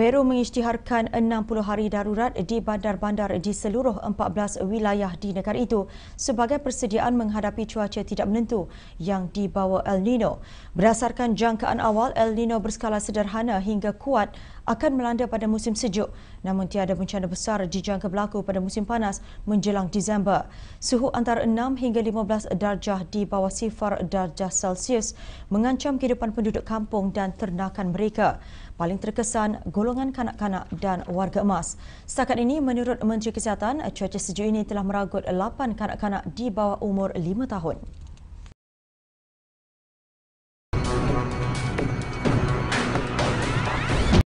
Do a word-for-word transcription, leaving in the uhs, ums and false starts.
Peru mengisytiharkan enam puluh hari darurat di bandar-bandar di seluruh empat belas wilayah di negara itu sebagai persediaan menghadapi cuaca tidak menentu yang dibawa El Niño. Berdasarkan jangkaan awal, El Niño berskala sederhana hingga kuat akan melanda pada musim sejuk. Namun tiada bencana besar dijangka berlaku pada musim panas menjelang Disember. Suhu antara enam hingga lima belas darjah di bawah sifar darjah Celsius mengancam kehidupan penduduk kampung dan ternakan mereka. Paling terkesan golongan kanak-kanak dan warga emas. Setakat ini, menurut Menteri Kesihatan, cuaca sejuk ini telah meragut lapan kanak-kanak di bawah umur lima tahun.